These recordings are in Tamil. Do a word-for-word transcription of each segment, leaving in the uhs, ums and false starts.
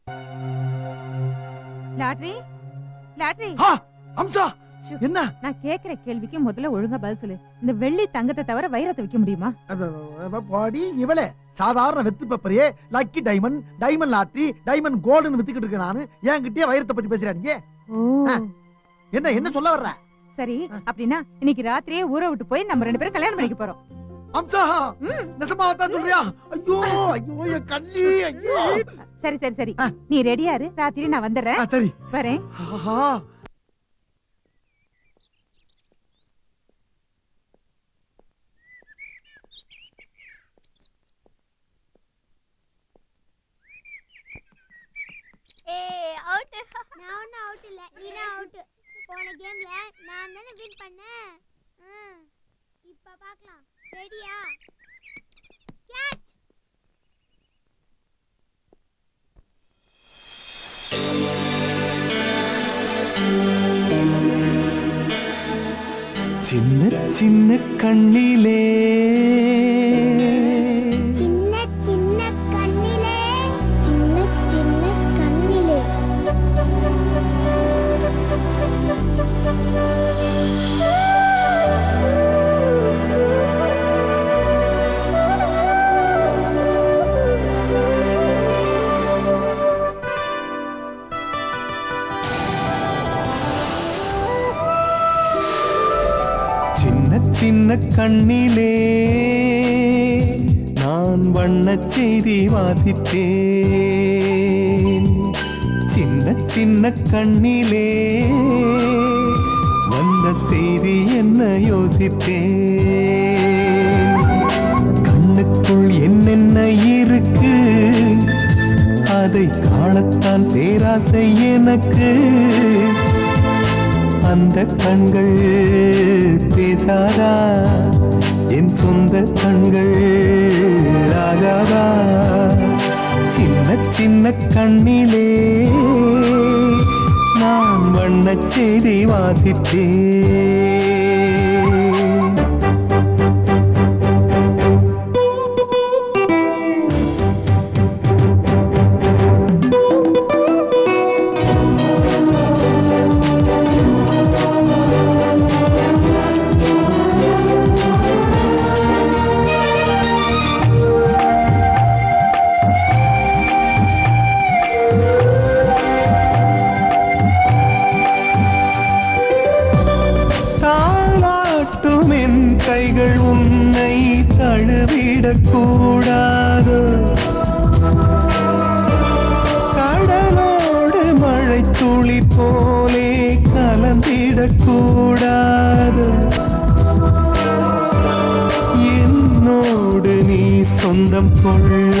ओके लाटरी लाटरी हां அம்சா என்ன நான் கேக்குற கேள்விக்கு முதல்ல ஒழுங்கா பதில் சொல்லு இந்த வெள்ளி தங்கத்தை தவிர வைரத்தை விக்க முடியுமா பாடி இவளே சாதாரண வெத்து பேப்பரே lucky diamond diamond lottery diamond கோல்ட்னு வித்துக்கிட்டு இருக்க நான் ஏன்கிட்டயே வைரத்தை பத்தி பேசுறானீங்க என்ன என்ன சொல்ல வர்ற சரி அப்படினா இன்னைக்கு ராத்திரியே ஊரை விட்டு போய் நம்ம ரெண்டு பேரும் கல்யாணம் பண்ணிக்க போறோம் அம்சா நிசமாவா தான் சொல்றியா ஐயோ ஐயோ என் கண்ணி ஐயோ சரி சரி சரி நீ ரெடியா இரு ராத்திரி நான் வந்தறேன் சரி வரேன் ஆஹா ए आउट नाउ ना आउट இல்ல நீனா அவுட் போன கேம்ல நான் தான வின் பண்ணேன் இப்ப பார்க்கலாம் ரெடியா கேட்ச் சின்ன சின்ன கண்ணிலே சின்ன கண்ணிலே நான் வண்ணச் செய்தி வாசித்தேன் சின்ன சின்ன கண்ணிலே வந்த செய்தி என்ன யோசித்தேன் கண்ணுக்குள் என்னென்ன இருக்கு அதை காணத்தான் பேராசை எனக்கு அந்த கண்கள் பேசாதா என் சொந்த கண்கள் ராஜாதா சின்ன சின்ன கண்ணிலே நான் வண்ணச் செய்தி வாசித்தேன் கூடாது கடலோடு மழை துளி போலே கலந்திடக்கூடாது என்னோடு நீ சொந்தம் கொள்ள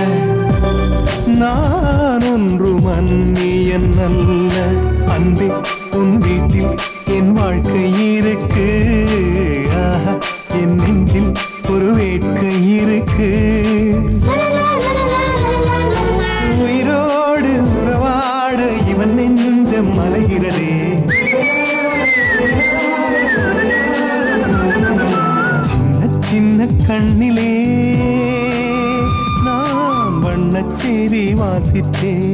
நான் ஒன்றும் அந்நியன் அல்ல அன்பே உன் வீட்டில் என் வாழ்க்கை இருக்கு என் நெஞ்சில் ஒரு வேட்கை இருக்கு உயிரோடு உறவாட இவன் நெஞ்சம் மலகிறதே சின்ன சின்ன கண்ணிலே நான் வண்ணச் செய்தி வாசித்தேன்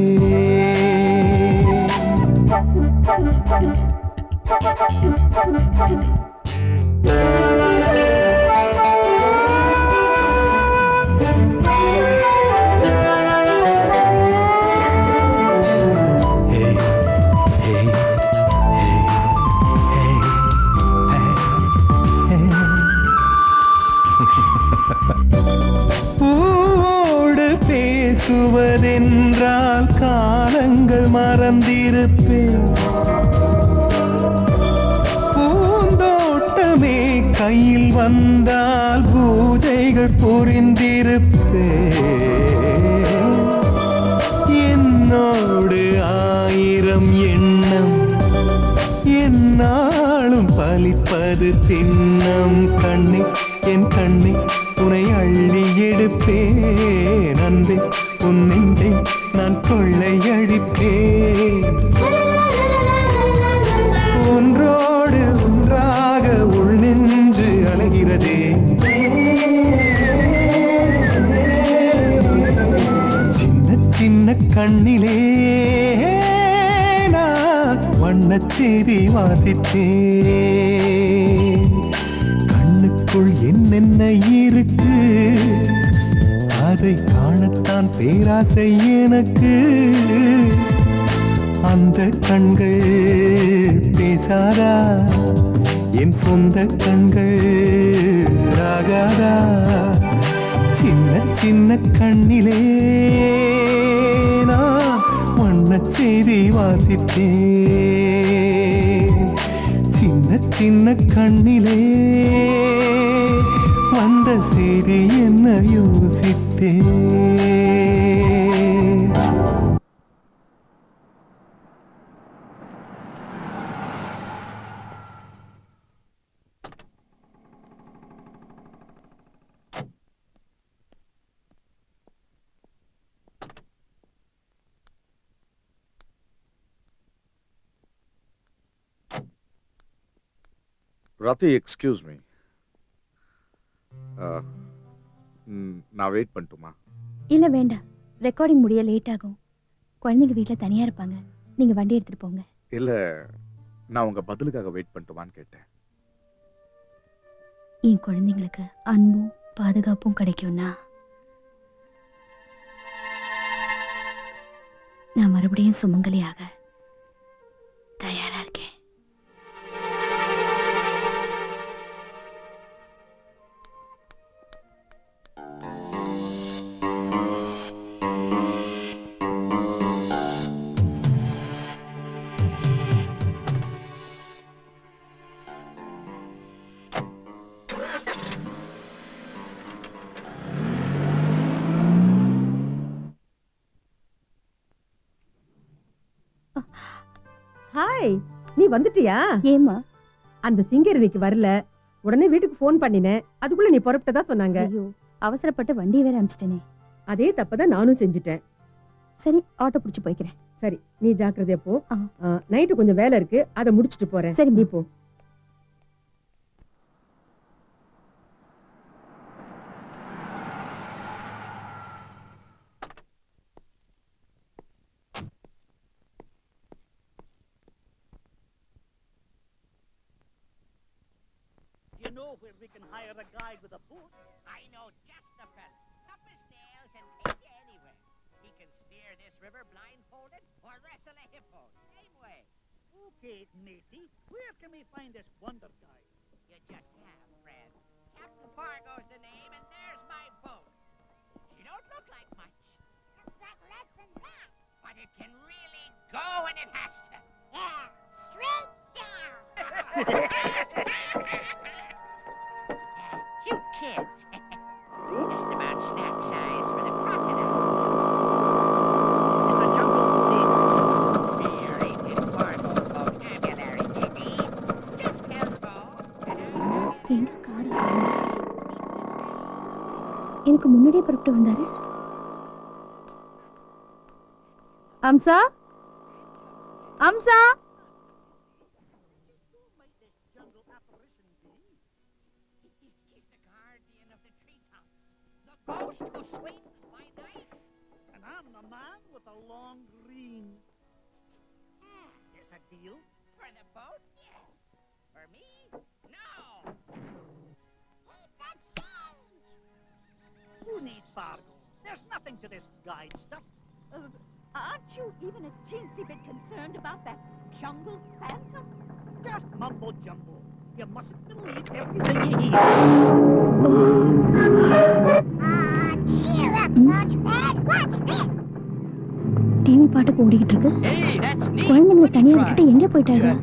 சுவதென்றால் காலங்கள் மறந்திருப்பேன் பூந்தோட்டமே கையில் வந்தால் பூஜைகள் புரிந்திருப்பேன் என்னோடு ஆயிரம் எண்ணம் என்னாலும் பலிப்பது திண்ணம் கண்ணே என் கண்ணே உனை அள்ளி எடுப்பேன் அன்பே உன் நெஞ்சை நான் கொள்ளையடிப்பேன் ஒன்றோடு ஒன்றாக உள் நெஞ்சு அலைகிறதே சின்ன சின்ன கண்ணிலே நான் வண்ணச் செய்தி வாசித்தேன் கண்ணுக்குள் என்னென்ன இருக்கு அதை காணத்தான் பேராசை எனக்கு அந்த கண்கள் பேசாதா என் சொந்த கண்கள் ராகாதா சின்ன சின்ன கண்ணிலே நான் வண்ணச் செய்தி வாசித்தேன் சின்ன சின்ன கண்ணிலே வந்த செய்தி என்ன யோசித்தேன் Rathi, excuse me. Uh, நான் wait பண்டுமா? இல்லை வேண்டா. recording முடிய late ஆகும். குழந்தைங்க வீட்டில் தனியா இருப்பாங்க. நீங்க வண்டி எடுத்துட்டு போங்க. இல்லை, நான் உங்க பதிலுக்காக wait பண்டுமான்னு கேட்டேன். என் குழந்தைங்களுக்கு அன்பும் பாதுகாப்பும் கிடைக்கும்னா நான் மறுபடியும் சுமங்கலியாக வந்துட்டியா? ஏமா அந்த சிங்கர் இன்னைக்கு வரல. உடனே வீட்டுக்கு ஃபோன் பண்ணினேன். அதுக்குள்ள நீ புறப்பட்டதா சொன்னாங்க. ஐயோ அவசரப்பட்டு வண்டியை வேற அனுப்பிச்சிட்டேனே. அதே தப்பதான் நானும் செஞ்சிட்டேன். சரி ஆட்டோ பிடிச்சு போய்க்கிறேன். சரி நீ ஜாக்கிரதையா போ. நைட்டு கொஞ்சம் வேலை இருக்கு, அதை முடிச்சிட்டு போறேன். சரி நீ போ. Where we can hire a guy with a boot. I know just the fella. Up his nails and take you anywhere. He can steer this river blindfolded or wrestle a hippo. Same way. Okay, matey. Where can we find this wonder guy? You just have, friend. Captain Fargo's the name, and there's my boat. She don't look like much. Looks like less than that. But it can really go when it has to. Yeah, straight down. You kids, just about snack size for the crocodile. Mister Jumbo, there ain't this bargo vocabulary, baby. Just tells go. Enga kaadu enakku munnadi parupittu vandare amsa amsa Ghost who swings by night, and I'm the man with a long green. Ah, is a deal for the boat? Yes. For me? No. Keep that change. Who needs Fargo? There's nothing to this guide stuff. Uh, aren't you even a teensy bit concerned about that jungle phantom? Just mumbo jumbo. You mustn't believe everything he hears. Ah, cheer up, Launchpad. Watch this. T V பாட்டு ஓடிக்கிட்டு இருக்கு. குழந்தைங்க தனியா விட்டுட்டு எங்க போயிட்டாங்க?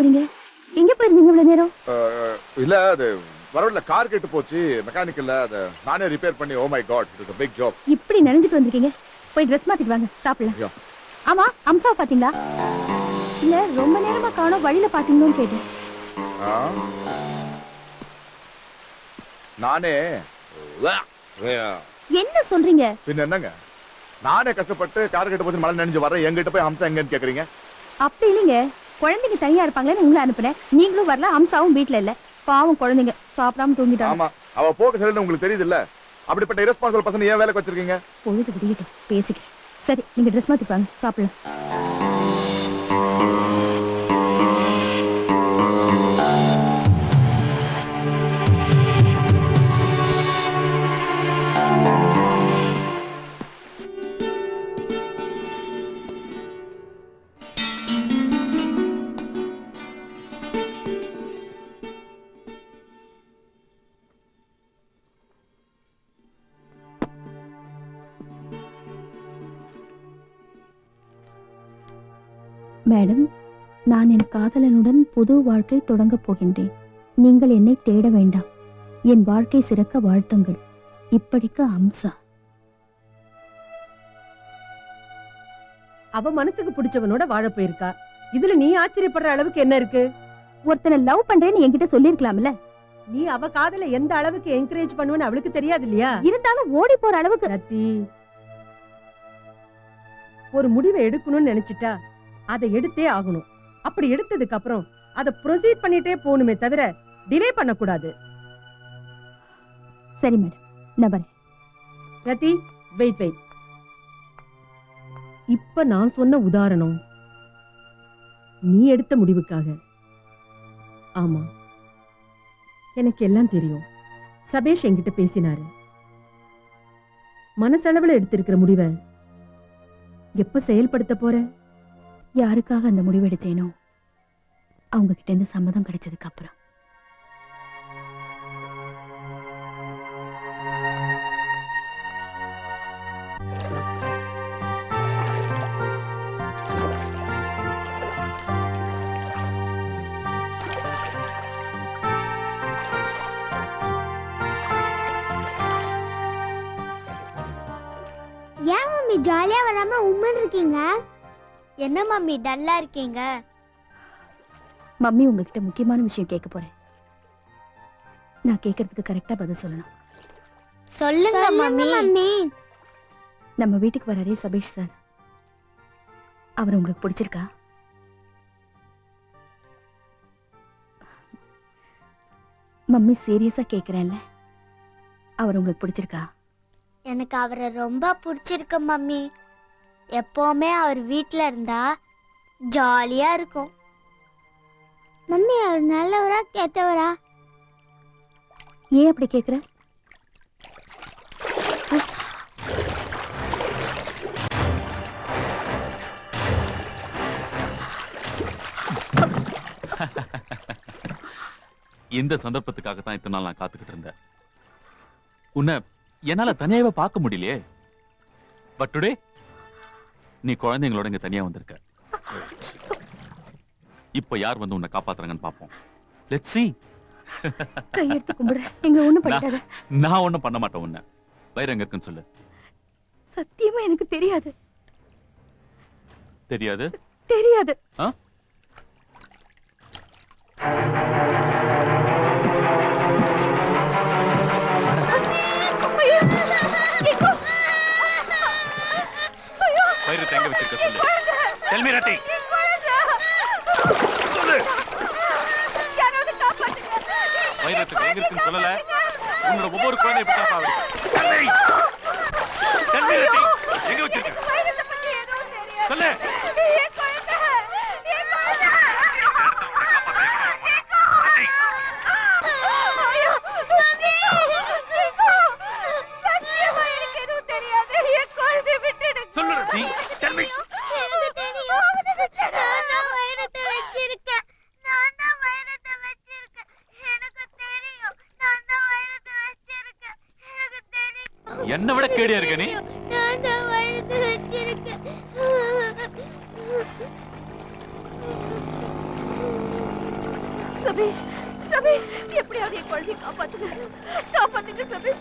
போறீங்க? எங்க போறீங்க இவ்வளவு நேரம்? இல்ல அது வரவில்லை, கார் கெட்டு போச்சு, மெக்கானிக்கல்ல அத நானே ரிப்பேர் பண்ணி. Oh my God, it's a big job. இப்படி நெஞ்சிட்டு வந்திருக்கீங்க, போய் Dress மாத்திட்டு வாங்க, சாப்பிடலாம். ஆமா, அம்சாவை பாத்தீங்களா? இல்ல ரொம்ப நேரமா காணோம், வழியில பாத்தீங்களோன்னு கேட்டேன். நானே என்ன சொல்றீங்க? பின்ன என்னங்க, நானே கஷ்டப்பட்டு கார் கெட்டு போச்சு, மழை நெஞ்சு வர எங்கிட்ட போய் அம்சா எங்கன்னு கேக்குறீங்க? அப்படி இல்லைங்க, குழந்தைங்க தனியா இருப்பாங்களேன்னு உங்களை அனுப்புறேன், நீங்களும் வரல, அம்சாவும் வீட்டுல இல்ல, பாவம் குழந்தைங்க சாப்பிடாம தூங்கிட்டாங்க. ஆமா, அவ போக சரின்னு உங்களுக்கு தெரியுதுல்ல, அப்படிப்பட்ட இரஸ்பான்சிபிள் பர்சன் ஏன் வேலைக்கு வச்சிருக்கீங்க? பொழுது விடியிட்டு பேசிக்கிறேன். சரி, நீங்க Dress மாத்தி பாருங்க, சாப்பிடலாம். மேடம், நான் என் காதலனுடன் புது வாழ்க்கை தொடங்கப் போகின்றேன். நீங்கள் என்னை தேட வேண்டாம். என் வாழ்க்கை சிறக்க வாழ்த்துங்கள். இப்படிக்கு அம்சா. அவ மனசுக்கு பிடிச்சவனோட வாழ போயிருக்கா, இதுல நீ ஆச்சரியப்படுற அளவுக்கு என்ன இருக்கு? ஒருத்தனை லவ் பண்றேன்னு என்கிட்ட சொல்லிருக்கலாம்ல. நீ அவ காதல எந்த அளவுக்கு என்கரேஜ் பண்ணுவன்னு அவளுக்கு தெரியாது இல்லையா? இருந்தாலும் ஓடி போற அளவுக்கு. ரத்தி, ஒரு முடிவை எடுக்கணும்னு நினைச்சிட்டா அதை எடுத்தே ஆகணும். அப்படி எடுத்ததுக்கு அப்புறம் அதை ப்ரொசீட் பண்ணிட்டே போணுமே தவிர டிலே பண்ண கூடாது. சரி மேடம், நபர் ரதி, வெயிட் வெயிட். இப்ப நான் சொன்ன உதாரணம் நீ எடுத்த முடிவுக்காக. ஆமா, எனக்கு எல்லாம் தெரியும். சபேஷ் என்கிட்ட பேசினாரு. மனசளவுல எடுத்திருக்கிற முடிவை எப்ப செயல்படுத்த போற? யாருக்காக அந்த முடிவெடுத்தேனோ அவங்க கிட்ட இருந்து சம்மதம் கிடைச்சதுக்கு அப்புறம். ஏன் மம்மி ஜாலியா வராம உம்மன் இருக்கீங்க? என்ன மம்மி டல்லா இருக்கீங்க? மம்மி உங்ககிட்ட முக்கியமான விஷயம் கேட்க போறேன். நான் கேக்குறதுக்கு கரெக்டா பதில் சொல்லணும். சொல்லுங்க மம்மி. நம்ம வீட்டுக்கு வராரே சபேஷ் சார், அவர் உங்களுக்கு பிடிச்சிருக்கா? மம்மி சீரியஸா கேக்குறேன்ல, அவர் உங்களுக்கு பிடிச்சிருக்கா? எனக்கு அவரை ரொம்ப பிடிச்சிருக்கு மம்மி. எப்பவுமே அவர் வீட்டுல இருந்தா ஜாலியா இருக்கும். மம்மி அவர் நல்லவரா கேட்டவரா? ஏன் அப்படி கேக்குற? இந்த சந்தர்ப்பத்துக்காக தான் இத்தனை நாள் நான் காத்துக்கிட்டு இருந்தேன். உன்னை என்னால தனியாவே பார்க்க முடியலையே. பட் டுடே நீ குழந்தைங்களோட இங்க தனியா வந்திருக்க. இப்ப யார் வந்து உன்னை காப்பாத்துறாங்கன்னு பாப்போம். Let's see. கை எடுத்து கும்பிடு. எங்க ஒண்ணு பண்ணிடாத. நான் ஒண்ணும் பண்ண மாட்டேன். உன்னை வயிறு எங்க இருக்குன்னு சொல்லு. சத்தியமா எனக்கு தெரியாது. தெரியாது தெரியாது ஆ Tell me, Rati. சொல்லு. யாராவது காப்பாத்துங்க. வைரத்துக்கு எங்க இருக்குன்னு சொல்லல. உன்னோட ஒவ்வொரு குழந்தையை பத்தி பாரு. Tell me, Rati. எங்க வச்சிருக்க? வைரத்தை பத்தி எதுவும் தெரியாது. சொல்லு. ஏன் குழந்தை? ஏன் குழந்தை? ஐயோ, ரதி. ஐயோ. சத்தியமா எனக்கு எதுவும் தெரியாது. ஏன் குழந்தை விட்டுடு. சொல்லு ரதி. Tell me. என்ன விட கேடியா இருக்க நீ? நான் தான் வைரத்தை வச்சிருக்கேன். सबीश, सबीश, ये पढ़े और ये पढ़ भी कापाते हैं, कापाते हैं सबीश।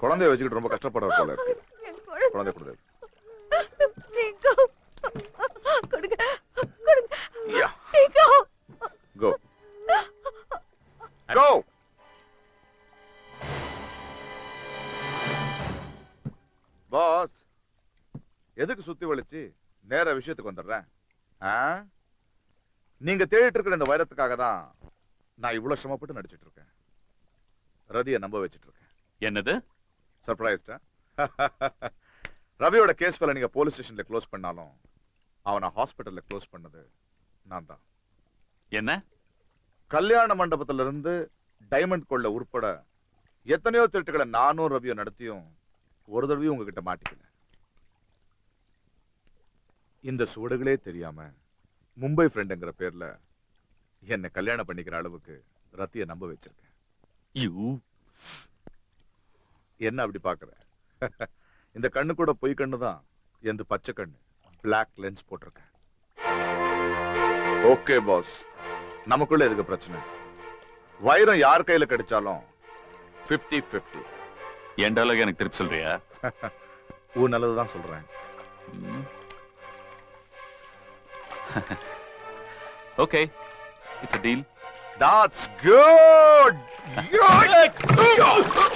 कोड़ांदे वैसी की ड्रम पर कष्ट पड़ा रखा है। कोड़ांदे कोड़ांदे। निको, कोड़गा, कोड़गा। या। निको। Go. Go. Boss, यदि कुछ सुत्ती वाली ची, नया विषय तो कौन दर रहा है? हाँ? निंगे तेरे ट्रक ने वायरत कागदा, ना ये बुला शम्मा पटना डिचिट रखे, रदिया नंबर वेचिट रखे। ये नदे? सरप्राइज़ था? रवि वड़ा केस फैलने का पुलिस स्टेशन ले क्लोज पढ़ना लों, आवना हॉस्पिटल ले क्लोज पढ़ना दे, नांदा। ये ना? कल्याण मंडपतल रंदे डायमंड कोल्ला उर्पड़ा, ये तने और तेरे ट्रक ने नानो रवि नडतियों, वो रवि उनके किट्टा माटी इंद सूडगले तेरियामा मुंबई फ्रेंडंगर पेरला येन्ने कल्याण पण्णिक्किर अलवुक्कु रतिया नंब वेच्चिरुक्केन यू येन्ना अप्पडी पाक्कुरा इंद कण्णु कूड पोई कण्णु दान एंदु पच्चै कण्णु ब्लैक लेंस पोट्टिरुक्केन ओके बॉस नमक्कुल्ल एदुक्कु प्रच्चनै वैरम यार कैयिल कडिचालुम fifty fifty एंडालगे एनक्कु तिरुप्पी सोल्रिया ऊ नल्लदु दान सोल्रेन Okay, it's a deal. That's good. Yes.